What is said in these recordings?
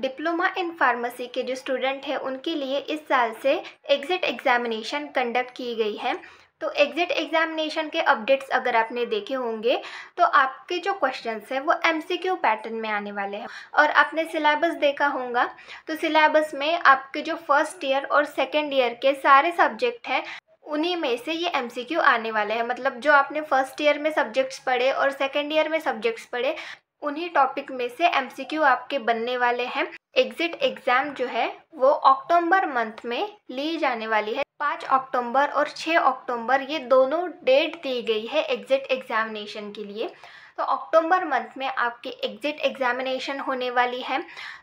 Diploma in pharmacy के जो student हैं उनके लिए इस साल से एग्ज़िट एग्ज़ामिनेशन कंडक्ट की गई है। तो एग्ज़िट एग्ज़ामिनेशन के अपडेट्स अगर आपने देखे होंगे तो आपके जो क्वेश्चंस हैं वो एमसीक्यू पैटर्न में आने वाले हैं। और आपने सिलेबस देखा होगा तो सिलेबस में आपके जो फर्स्ट ईयर और सेकेंड ईयर के सारे सब्जेक्ट हैं उन्हीं में से ये एमसीक्यू आने वाले हैं। मतलब जो आपने फर्स्ट ईयर में सब्जेक्ट्स पढ़े और सेकेंड ईयर में सब्जेक्ट्स पढ़े उन्हीं टॉपिक में से एमसीक्यू आपके बनने वाले हैं। एग्ज़िट एग्ज़ाम जो है वो अक्टूबर मंथ में ली जाने वाली है। 5 अक्टूबर और 6 अक्टूबर ये दोनों डेट दी गई है एग्ज़िट एग्ज़ामिनेशन के लिए। तो अक्टूबर मंथ में आपकी एग्ज़िट एग्ज़ामिनेशन होने वाली है।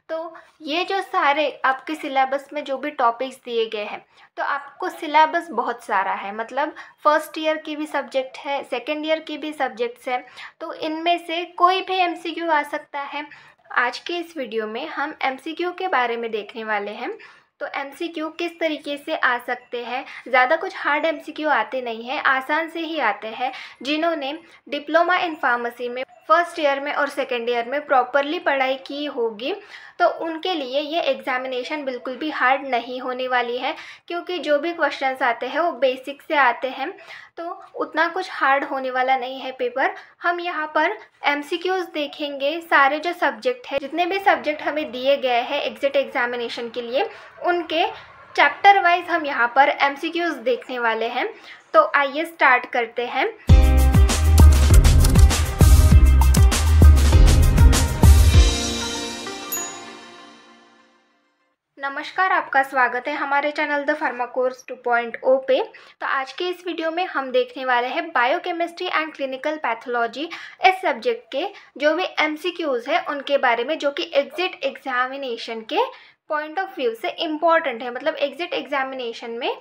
तो ये जो सारे आपके सिलेबस में जो भी टॉपिक्स दिए गए हैं तो आपको सिलेबस बहुत सारा है। मतलब फर्स्ट ईयर की भी सब्जेक्ट है, सेकेंड ईयर की भी सब्जेक्ट्स हैं, तो इनमें से कोई भी एमसीक्यू आ सकता है। आज के इस वीडियो में हम एमसीक्यू के बारे में देखने वाले हैं। तो एमसीक्यू किस तरीके से आ सकते हैं, ज़्यादा कुछ हार्ड एमसीक्यू आते नहीं हैं, आसान से ही आते हैं। जिन्होंने डिप्लोमा इन फार्मेसी में फर्स्ट ईयर में और सेकेंड ईयर में प्रॉपरली पढ़ाई की होगी तो उनके लिए ये एग्ज़ामिनेशन बिल्कुल भी हार्ड नहीं होने वाली है, क्योंकि जो भी क्वेश्चंस आते हैं वो बेसिक से आते हैं। तो उतना कुछ हार्ड होने वाला नहीं है पेपर। हम यहाँ पर एमसीक्यूज़ देखेंगे, सारे जो सब्जेक्ट है, जितने भी सब्जेक्ट हमें दिए गए हैं एग्ज़िट एग्ज़ामिनेशन के लिए उनके चैप्टर वाइज हम यहाँ पर एमसीक्यूज़ देखने वाले हैं। तो आइए स्टार्ट करते हैं। नमस्कार, आपका स्वागत है हमारे चैनल द फार्मा कोर्स 2.0 पे। तो आज के इस वीडियो में हम देखने वाले हैं बायोकेमिस्ट्री एंड क्लिनिकल पैथोलॉजी, इस सब्जेक्ट के जो भी एमसीक्यूज़ है उनके बारे में, जो कि एग्ज़िट एग्ज़ामिनेशन के पॉइंट ऑफ व्यू से इम्पॉर्टेंट है। मतलब एग्ज़िट एग्ज़ामिनेशन में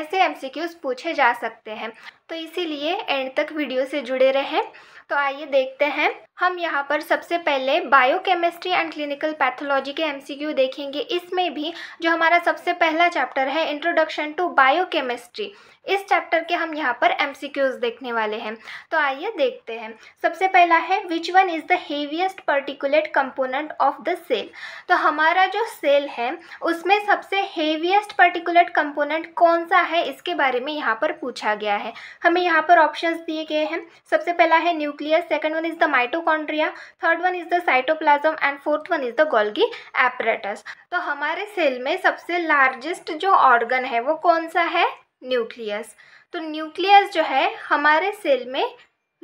ऐसे एमसीक्यूज़ पूछे जा सकते हैं, तो इसीलिए एंड तक वीडियो से जुड़े रहें। तो आइए देखते हैं। हम यहाँ पर सबसे पहले बायोकेमिस्ट्री एंड क्लिनिकल पैथोलॉजी के एमसीक्यू देखेंगे। इसमें भी जो हमारा सबसे पहला चैप्टर है इंट्रोडक्शन टू बायोकेमिस्ट्री, इस चैप्टर के हम यहाँ पर एमसीक्यूज देखने वाले हैं। तो आइए देखते हैं। सबसे पहला है which one is the heaviest particulate component of the cell. तो हमारा जो सेल है उसमें सबसे हेवीएस्ट पर्टिकुलेट कंपोनेंट कौन सा है, इसके बारे में यहाँ पर पूछा गया है। हमें यहाँ पर ऑप्शंस दिए गए हैं। सबसे पहला है nucleus, second one is the mitochondria, third one is the cytoplasm and fourth one is the Golgi apparatus. तो हमारे सेल में सबसे लार्जेस्ट जो ऑर्गन है वो कौन सा है? न्यूक्लियस। तो न्यूक्लियस जो है हमारे सेल में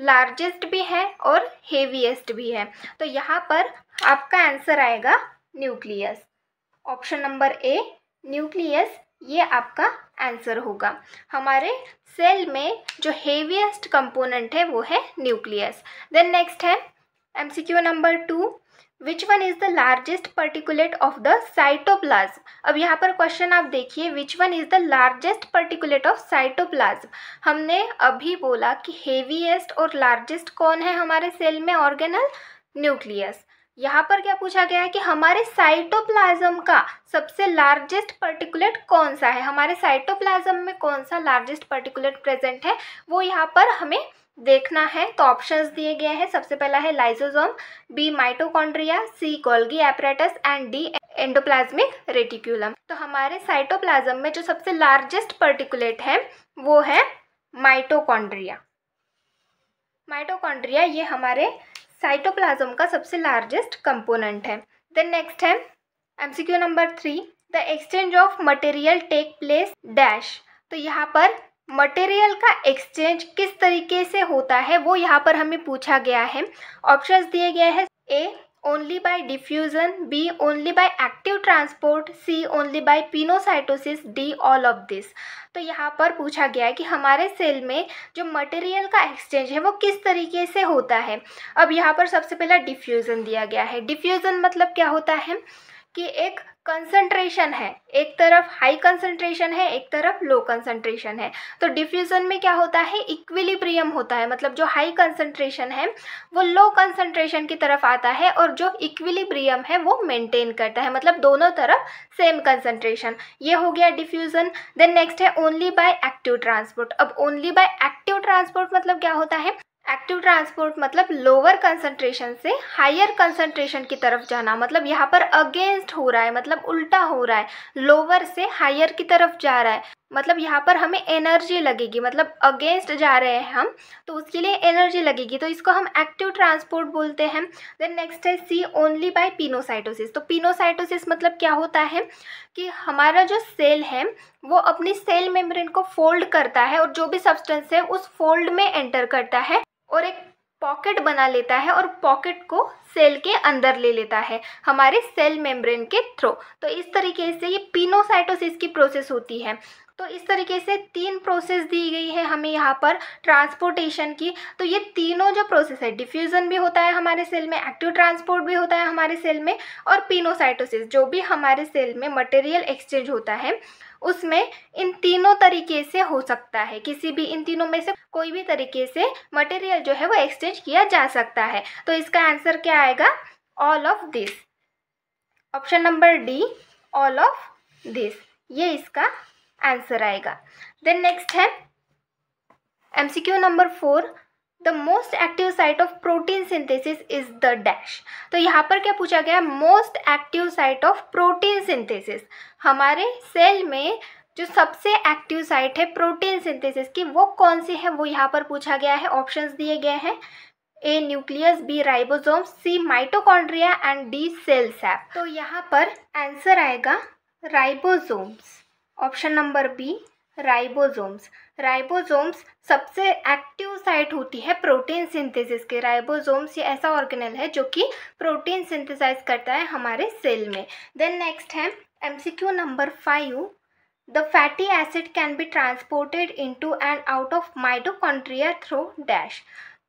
लार्जेस्ट भी है और हेवीएस्ट भी है। तो यहाँ पर आपका आंसर आएगा nucleus. Option number A nucleus, ये आपका आंसर होगा। हमारे सेल में जो हेवीएस्ट कंपोनेंट है वो है न्यूक्लियस। देन नेक्स्ट है MCQ number 2, which one is the largest particulate of the cytoplasm. अब यहाँ पर क्वेश्चन आप देखिए, which one is the largest particulate of cytoplasm. हमने अभी बोला कि हेवीएस्ट और लार्जेस्ट कौन है हमारे सेल में ऑर्गेनल? न्यूक्लियस। यहाँ पर क्या पूछा गया है कि हमारे साइटोप्लाज्म का सबसे लार्जेस्ट पर्टिकुलेट कौन सा है, हमारे साइटोप्लाज्म में कौन सा लार्जेस्ट पर्टिकुलेट प्रेजेंट है वो यहाँ पर हमें देखना है। तो ऑप्शंस दिए गए हैं। सबसे पहला है lysosome, B mitochondria, C Golgi apparatus and D endoplasmic reticulum. तो हमारे साइटोप्लाज्म में जो सबसे लार्जेस्ट पर्टिकुलेट है वो है माइटोकॉन्ड्रिया। माइटोकॉन्ड्रिया ये हमारे साइटोप्लाज्म का सबसे लार्जेस्ट कंपोनेंट है। देन नेक्स्ट है MCQ number 3, the exchange of material take place dash. तो यहाँ पर मटेरियल का एक्सचेंज किस तरीके से होता है वो यहाँ पर हमें पूछा गया है। ऑप्शंस दिए गए हैं, A only by diffusion, B only by active transport, C only by pinocytosis, D all of this. तो यहाँ पर पूछा गया है कि हमारे सेल में जो मटेरियल का एक्सचेंज है वो किस तरीके से होता है। अब यहाँ पर सबसे पहला डिफ्यूज़न दिया गया है। डिफ्यूज़न मतलब क्या होता है कि एक कंसंट्रेशन है, एक तरफ हाई कंसंट्रेशन है, एक तरफ लो कंसंट्रेशन है। तो डिफ्यूज़न में क्या होता है? इक्विलिब्रियम होता है। मतलब जो हाई कंसंट्रेशन है वो लो कंसंट्रेशन की तरफ आता है और जो इक्विलिब्रियम है वो मेंटेन करता है। मतलब दोनों तरफ सेम कंसंट्रेशन, ये हो गया डिफ्यूज़न। देन नेक्स्ट है ओनली बाय एक्टिव ट्रांसपोर्ट। अब ओनली बाय एक्टिव ट्रांसपोर्ट मतलब क्या होता है? एक्टिव ट्रांसपोर्ट मतलब लोअर कंसंट्रेशन से हायर कंसंट्रेशन की तरफ जाना, मतलब यहाँ पर अगेंस्ट हो रहा है, मतलब उल्टा हो रहा है, लोअर से हायर की तरफ जा रहा है, मतलब यहाँ पर हमें एनर्जी लगेगी, मतलब अगेंस्ट जा रहे हैं हम तो उसके लिए एनर्जी लगेगी, तो इसको हम एक्टिव ट्रांसपोर्ट बोलते हैं। देन नेक्स्ट है सी ओनली बाय पिनोसाइटोसिस। तो पिनोसाइटोसिस मतलब क्या होता है कि हमारा जो सेल है वो अपनी सेल मेम्ब्रेन को फोल्ड करता है और जो भी सब्सटेंस है उस फोल्ड में एंटर करता है और एक पॉकेट बना लेता है और पॉकेट को सेल के अंदर ले लेता है हमारे सेल मेम्ब्रेन के थ्रू। तो इस तरीके से ये पिनोसाइटोसिस की प्रोसेस होती है। तो इस तरीके से तीन प्रोसेस दी गई है हमें यहाँ पर ट्रांसपोर्टेशन की। तो ये तीनों जो प्रोसेस है, डिफ्यूज़न भी होता है हमारे सेल में, एक्टिव ट्रांसपोर्ट भी होता है हमारे सेल में, और पिनोसाइटोसिस जो भी हमारे सेल में मटेरियल एक्सचेंज होता है उसमें इन तीनों तरीके से हो सकता है, किसी भी इन तीनों में से कोई भी तरीके से मटेरियल जो है वो एक्सचेंज किया जा सकता है। तो इसका आंसर क्या आएगा? All of this, option number D, all of this, ये इसका आंसर आएगा। देन नेक्स्ट है MCQ number 4, the most active site of protein synthesis is the dash. तो यहाँ पर क्या पूछा गया है? Most active site of protein synthesis, हमारे सेल में जो सबसे एक्टिव साइट है प्रोटीन सिंथेसिस की वो कौन सी है वो यहाँ पर पूछा गया है। ऑप्शंस दिए गए हैं, A nucleus, B ribosome, C mitochondria and D cell sap. तो यहाँ पर आंसर आएगा ribosomes, option number B, ribosomes. Ribosomes सबसे एक्टिव साइट होती है प्रोटीन सिंथेसिस के। राइबोसोम्स ये ऐसा ऑर्गेनेल है जो कि प्रोटीन सिंथेसाइज करता है हमारे सेल में। देन नेक्स्ट है MCQ number 5, the fatty acid can be transported into and out of mitochondria through dash.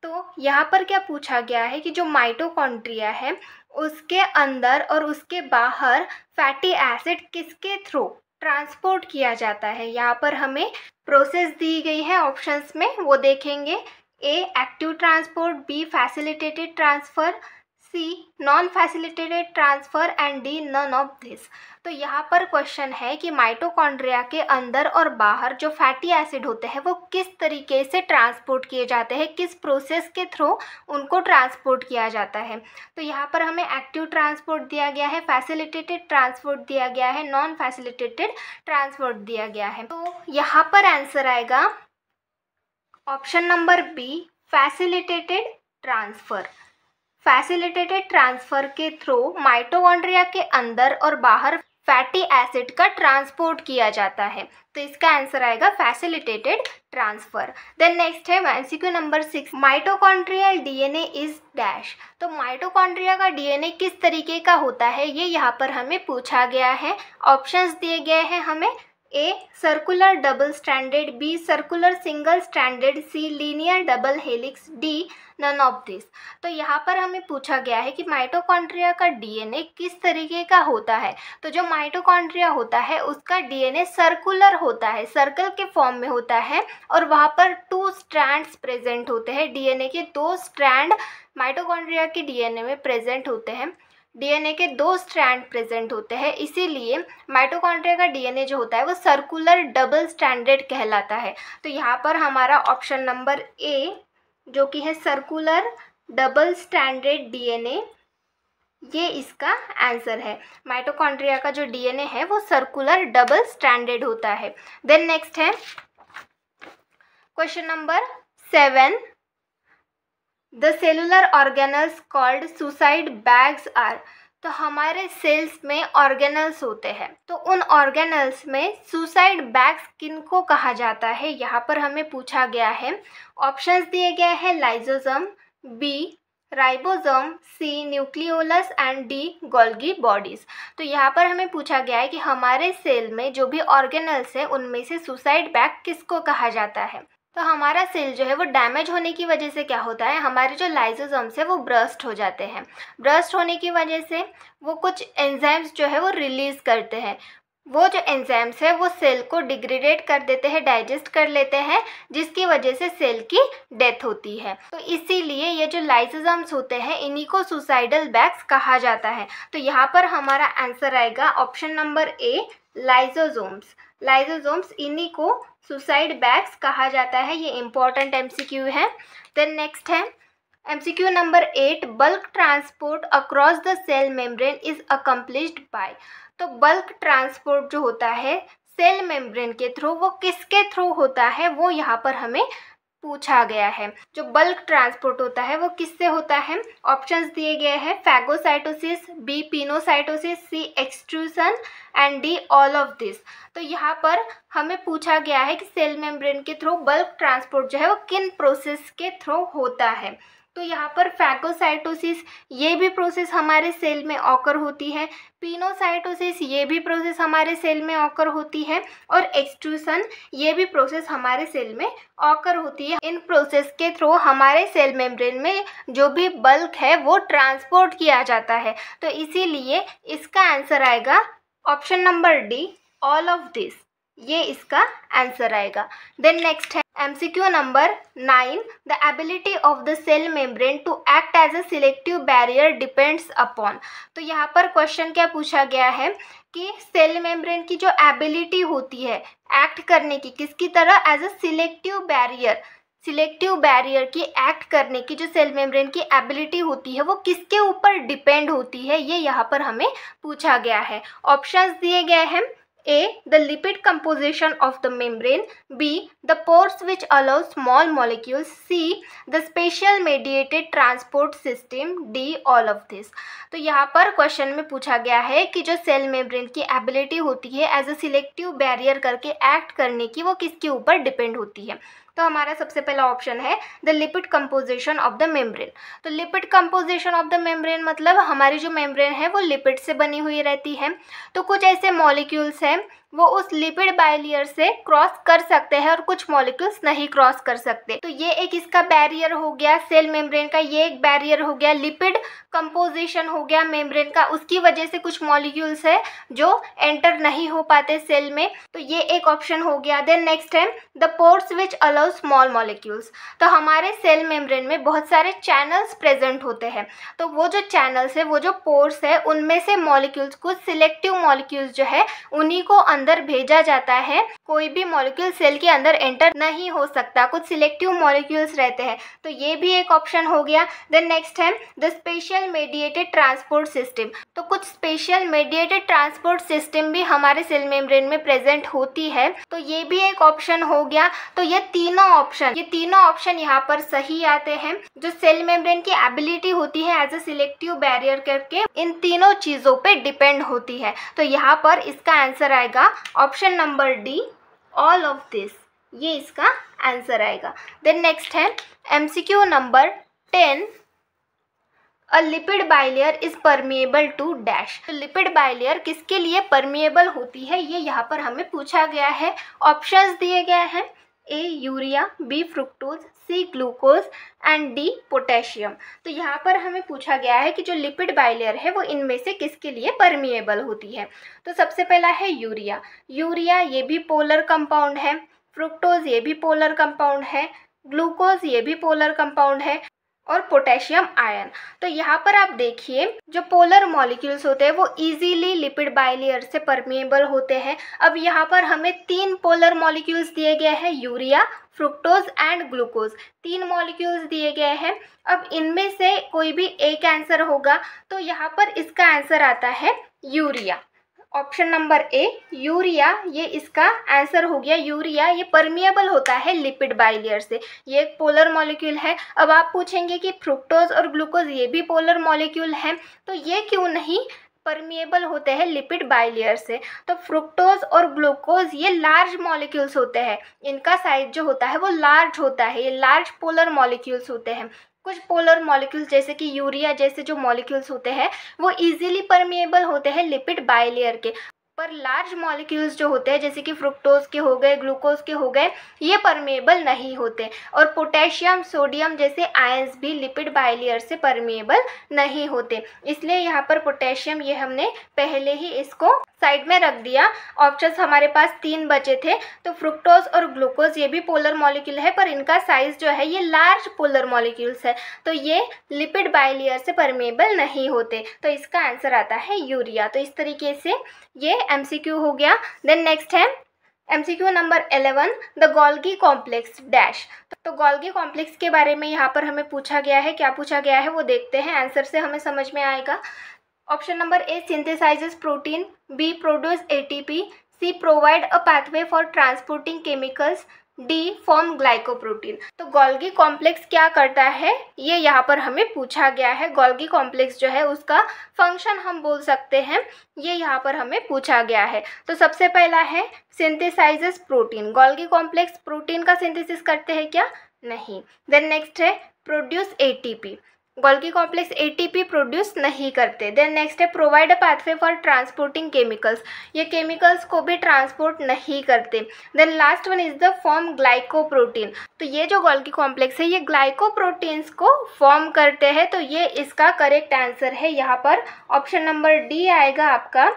तो यहाँ पर क्या पूछा गया है कि जो माइटोकॉन्ड्रिया है उसके अंदर और उसके बाहर फैटी एसिड किसके थ्रू ट्रांसपोर्ट किया जाता है। यहाँ पर हमें प्रोसेस दी गई है ऑप्शंस में, वो देखेंगे, A active transport, B facilitated transfer, C non facilitated transfer and D none of this. तो यहाँ पर क्वेश्चन है कि माइटोकॉन्ड्रिया के अंदर और बाहर जो फैटी एसिड होते हैं वो किस तरीके से ट्रांसपोर्ट किए जाते हैं, किस प्रोसेस के थ्रू उनको ट्रांसपोर्ट किया जाता है। तो यहाँ पर हमें एक्टिव ट्रांसपोर्ट दिया गया है, फैसिलिटेटेड ट्रांसपोर्ट दिया गया है, नॉन फैसिलिटेटेड ट्रांसपोर्ट दिया गया है। तो यहाँ पर आंसर आएगा option number B, facilitated transfer. Facilitated transfer के थ्रू माइटोकॉन्ड्रिया के अंदर और बाहर फैटी एसिड का ट्रांसपोर्ट किया जाता है। तो इसका आंसर आएगा फैसिलिटेटेड ट्रांसफ़र। देन नेक्स्ट है MCQ number 6, mitochondrial DNA is dash. तो माइटोकॉन्ड्रिया का डीएनए किस तरीके का होता है ये यहाँ पर हमें पूछा गया है। ऑप्शंस दिए गए हैं हमें, A circular double stranded, B circular single stranded, C linear double helix, D none of this. तो यहाँ पर हमें पूछा गया है कि माइटोकॉन्ड्रिया का डीएनए किस तरीके का होता है। तो जो माइटोकॉन्ड्रिया होता है उसका डीएनए सर्कुलर होता है, सर्कल के फॉर्म में होता है और वहाँ पर 2 स्ट्रैंड्स प्रेजेंट होते हैं। डीएनए के 2 स्ट्रैंड माइटोकॉन्ड्रिया के डीएनए में प्रेजेंट होते हैं, डीएनए के 2 स्ट्रैंड प्रेजेंट होते हैं, इसीलिए माइटोकॉन्ड्रिया का डीएनए जो होता है वो सर्कुलर डबल स्ट्रैंडेड कहलाता है। तो यहाँ पर हमारा ऑप्शन नंबर ए जो कि है सर्कुलर डबल स्ट्रैंडेड डीएनए, ये इसका आंसर है। माइटोकॉन्ड्रिया का जो डीएनए है वो सर्कुलर डबल स्ट्रैंडेड होता है। देन नेक्स्ट है question number 7, the cellular organelles called suicide bags are. तो हमारे सेल्स में ऑर्गेनल्स होते हैं, तो उन ऑर्गेनल्स में सुसाइड बैग्स किनको कहा जाता है यहाँ पर हमें पूछा गया है। ऑप्शंस दिए गए हैं, lysosome, B ribosome, C nucleolus and D Golgi bodies. तो यहाँ पर हमें पूछा गया है कि हमारे सेल में जो भी ऑर्गेनल्स हैं उनमें से सुसाइड बैग किसको कहा जाता है। तो हमारा सेल जो है वो डैमेज होने की वजह से क्या होता है, हमारे जो लाइसोसोम्स है वो ब्रस्ट हो जाते हैं। ब्रस्ट होने की वजह से वो कुछ एंजाइम्स जो है वो रिलीज़ करते हैं, वो जो एंजाइम्स है वो सेल को डिग्रेडेट कर देते हैं, डाइजेस्ट कर लेते हैं, जिसकी वजह से सेल की डेथ होती है। तो इसीलिए ये जो लाइसोसोम्स होते हैं इन्हीं को सुसाइडल बैग्स कहा जाता है। तो यहाँ पर हमारा आंसर आएगा option number A, lysosomes. Lysosomes इन्हीं को सुसाइड बैग्स कहा जाता है। ये इम्पॉर्टेंट एमसीक्यू है। देन नेक्स्ट है MCQ number 8, bulk transport across the cell membrane is accomplished by. तो बल्क ट्रांसपोर्ट जो होता है सेल मेम्ब्रेन के थ्रू, वो किसके थ्रू होता है वो यहाँ पर हमें पूछा गया है। जो बल्क ट्रांसपोर्ट होता है वो किससे होता है? ऑप्शंस दिए गए हैं, phagocytosis, B pinocytosis, C extrusion and D all of this. तो यहाँ पर हमें पूछा गया है कि सेल मेम्ब्रेन के थ्रू बल्क ट्रांसपोर्ट जो है वो किन प्रोसेस के थ्रू होता है। तो यहाँ पर फैगोसाइटोसिस ये भी प्रोसेस हमारे सेल में ऑकर होती है, पिनोसाइटोसिस ये भी प्रोसेस हमारे सेल में ऑकर होती है और एक्सट्रूसन ये भी प्रोसेस हमारे सेल में ऑकर होती है। इन प्रोसेस के थ्रू हमारे सेल मेम्ब्रेन में जो भी बल्क है वो ट्रांसपोर्ट किया जाता है। तो इसीलिए इसका आंसर आएगा option number D, all of this, ये इसका आंसर आएगा। देन नेक्स्ट है MCQ number 9, the ability of the cell membrane to act as a selective barrier depends upon। तो यहाँ पर क्वेश्चन क्या पूछा गया है कि सेल मेम्ब्रेन की जो एबिलिटी होती है एक्ट करने की, किसकी तरह, as a selective barrier. Selective barrier की एक्ट करने की जो सेल मेम्ब्रेन की एबिलिटी होती है वो किसके ऊपर डिपेंड होती है, ये यहाँ पर हमें पूछा गया है। ऑप्शंस दिए गए हैं, A, the lipid composition of the membrane, B, the pores which allow small molecules, C, the spatial mediated transport system, D, all of this। तो यहाँ पर क्वेश्चन में पूछा गया है कि जो सेल मेम्ब्रेन की एबिलिटी होती है एज अ सिलेक्टिव बैरियर करके एक्ट करने की, वो किसके ऊपर डिपेंड होती है। तो हमारा सबसे पहला ऑप्शन है the lipid composition of the membrane. तो lipid composition of the membrane मतलब हमारी जो मेम्ब्रेन है वो लिपिड से बनी हुई रहती है। तो कुछ ऐसे मॉलिक्यूल्स हैं वो उस लिपिड बैरियर से क्रॉस कर सकते हैं और कुछ मॉलिक्यूल्स नहीं क्रॉस कर सकते। तो ये एक इसका बैरियर हो गया, सेल मेम्ब्रेन का ये एक बैरियर हो गया, लिपिड कंपोजिशन हो गया मेम्ब्रेन का, उसकी वजह से कुछ मॉलिक्यूल्स है जो एंटर नहीं हो पाते सेल में। तो ये एक ऑप्शन हो गया। देन नेक्स्ट है the pores which allow small molecules. तो हमारे सेल मेम्ब्रेन में बहुत सारे चैनल्स प्रेजेंट होते हैं, तो वो जो चैनल्स है, वो जो पोर्स है, उनमें से मॉलिक्यूल्स, कुछ सिलेक्टिव मॉलिक्यूल्स जो है उन्हीं को अंदर भेजा जाता है। कोई भी मॉलिक्यूल सेल के अंदर एंटर नहीं हो सकता, कुछ सिलेक्टिव मॉलिक्यूल्स रहते हैं। तो ये भी एक ऑप्शन हो गया। देन नेक्स्ट है the special mediated transport system. तो कुछ स्पेशियल मेडिएटेड ट्रांसपोर्ट सिस्टम भी हमारे सेल मेम्ब्रेन में प्रेजेंट होती है। तो ये भी एक ऑप्शन हो गया। तो ये तीनों ऑप्शन यहाँ पर सही आते हैं। जो सेल मेम्ब्रेन की एबिलिटी होती है एज अ सिलेक्टिव बैरियर करके, इन तीनों चीजों पर डिपेंड होती है। तो यहाँ पर इसका आंसर आएगा option number D, all of this, ये इसका आंसर आएगा। देन नेक्स्ट है MCQ number 10, a lipid bilayer is permeable to dash. Lipid bilayer किसके लिए परमिएबल होती है, ये यहाँ पर हमें पूछा गया है। ऑप्शंस दिए गए हैं, A urea, B fructose, C glucose and D potassium. तो यहाँ पर हमें पूछा गया है कि जो लिपिड बाइलेयर है वो इनमें से किसके लिए परमिएबल होती है। तो सबसे पहला है यूरिया। यूरिया ये भी पोलर कंपाउंड है, फ्रुक्टोज ये भी पोलर कंपाउंड है, ग्लूकोज ये भी पोलर कंपाउंड है और पोटेशियम आयन। तो यहाँ पर आप देखिए जो पोलर मॉलिक्यूल्स होते हैं वो इजीली लिपिड बाइलेयर से परमिएबल होते हैं। अब यहाँ पर हमें तीन पोलर मॉलिक्यूल्स दिए गए हैं, यूरिया, फ्रुक्टोज एंड ग्लूकोज, तीन मॉलिक्यूल्स दिए गए हैं। अब इनमें से कोई भी एक आंसर होगा। तो यहाँ पर इसका आंसर आता है urea, option number A urea, ये इसका आंसर हो गया। यूरिया ये परमिएबल होता है लिपिड बाइलेयर से, ये एक पोलर मॉलिक्यूल है। अब आप पूछेंगे कि फ्रुक्टोज और ग्लूकोज ये भी पोलर मॉलिक्यूल हैं, तो ये क्यों नहीं परमिएबल होते हैं लिपिड बाइलेयर से। तो फ्रुक्टोज और ग्लूकोज ये लार्ज मॉलिक्यूल्स होते हैं, इनका साइज जो होता है वो लार्ज होता है, ये लार्ज पोलर मॉलिक्यूल्स होते हैं। कुछ पोलर मॉलिक्यूल्स जैसे कि यूरिया जैसे जो मॉलिक्यूल्स होते हैं वो इजीली परमिएबल होते हैं लिपिड बाइलेयर के, पर लार्ज मॉलिक्यूल्स जो होते हैं जैसे कि फ्रुक्टोज के हो गए, ग्लूकोज के हो गए, ये परमिएबल नहीं होते। और पोटेशियम, सोडियम जैसे आयंस भी लिपिड बाइलेयर से परमिएबल नहीं होते, इसलिए यहाँ पर पोटेशियम ये हमने पहले ही इसको साइड में रख दिया। ऑप्शंस हमारे पास तीन बचे थे। तो फ्रुक्टोज और ग्लूकोज ये भी पोलर मॉलिक्यूल है, पर इनका साइज जो है ये लार्ज पोलर मॉलिक्यूल्स है, तो ये लिपिड बाइलेयर से परमिएबल नहीं होते। तो इसका आंसर आता है यूरिया। तो इस तरीके से ये MCQ हो गया. देन नेक्स्ट है MCQ number 11 the Golgi complex dash. तो गोल्गी कॉम्प्लेक्स के बारे में यहाँ पर हमें पूछा गया है, क्या पूछा गया है वो देखते हैं, आंसर से हमें समझ में आएगा. Option number A synthesises protein, B produce ATP, C provide a pathway for transporting chemicals, D form glycoprotein. तो गोल्गी कॉम्प्लेक्स क्या करता है ये यहाँ पर हमें पूछा गया है. गोल्गी कॉम्प्लेक्स जो है उसका फंक्शन हम बोल सकते हैं, ये यहाँ पर हमें पूछा गया है. तो सबसे पहला है synthesises protein. Golgi complex protein का सिंथेसिस करते हैं क्या? नहीं. देन नेक्स्ट है produce ATP. Golgi complex ATP produce नहीं करते. देन नेक्स्ट है provide a pathway for transporting chemicals, ये केमिकल्स को भी ट्रांसपोर्ट नहीं करते. Then last one is the form glycoprotein. तो ये जो गोल्गी कॉम्प्लेक्स है ये ग्लाइकोप्रोटीन्स को फॉर्म करते हैं, तो ये इसका करेक्ट आंसर है. यहाँ पर ऑप्शन नंबर डी आएगा आपका,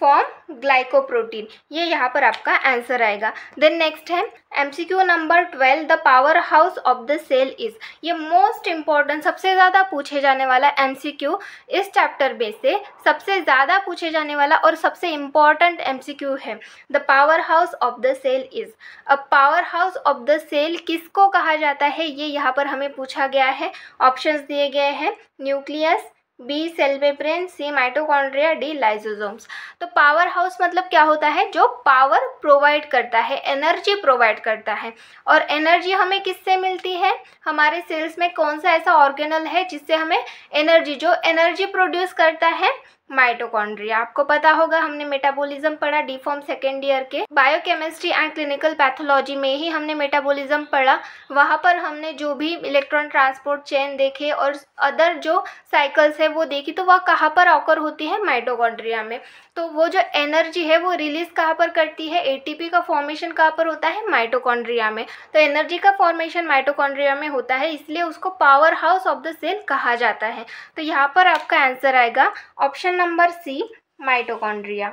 फॉर्म ग्लाइकोप्रोटीन, ये यहाँ पर आपका आंसर आएगा. देन नेक्स्ट है MCQ number 12 the power house of the cell is. ये मोस्ट इम्पॉर्टेंट, सबसे ज़्यादा पूछे जाने वाला MCQ इस चैप्टर में से सबसे ज़्यादा पूछे जाने वाला और सबसे इम्पॉर्टेंट MCQ है. The power house of the cell is. अब power house of the cell किसको कहा जाता है ये यहाँ पर हमें पूछा गया है. ऑप्शंस दिए गए हैं nucleus, B cell membrane, C mitochondria, D lysosomes. तो पावर हाउस मतलब क्या होता है? जो पावर प्रोवाइड करता है, एनर्जी प्रोवाइड करता है. और एनर्जी हमें किससे मिलती है? हमारे सेल्स में कौन सा ऐसा ऑर्गेनल है जिससे हमें एनर्जी, जो एनर्जी प्रोड्यूस करता है? माइटोकॉन्ड्रिया. आपको पता होगा हमने मेटाबॉलिज्म पढ़ा डी फॉर्म सेकेंड ईयर के बायोकेमिस्ट्री एंड क्लिनिकल पैथोलॉजी में ही हमने मेटाबॉलिज्म पढ़ा. वहाँ पर हमने जो भी इलेक्ट्रॉन ट्रांसपोर्ट चेन देखे और अदर जो साइकिल्स है वो देखी, तो वह कहाँ पर ऑकर होती है? माइटोकॉन्ड्रिया में. तो वो जो एनर्जी है वो रिलीज कहाँ पर करती है? ATP का फॉर्मेशन कहाँ पर होता है? माइटोकॉन्ड्रिया में. तो एनर्जी का फॉर्मेशन माइटोकॉन्ड्रिया में होता है, इसलिए उसको power house of the cell कहा जाता है. तो यहाँ पर आपका आंसर आएगा ऑप्शन नंबर सी माइटोकॉन्ड्रिया.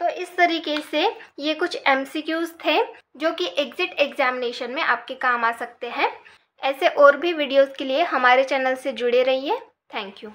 तो इस तरीके से ये कुछ MCQs थे जो कि एग्जिट एग्जामिनेशन में आपके काम आ सकते हैं. ऐसे और भी वीडियोस के लिए हमारे चैनल से जुड़े रहिए. Thank you.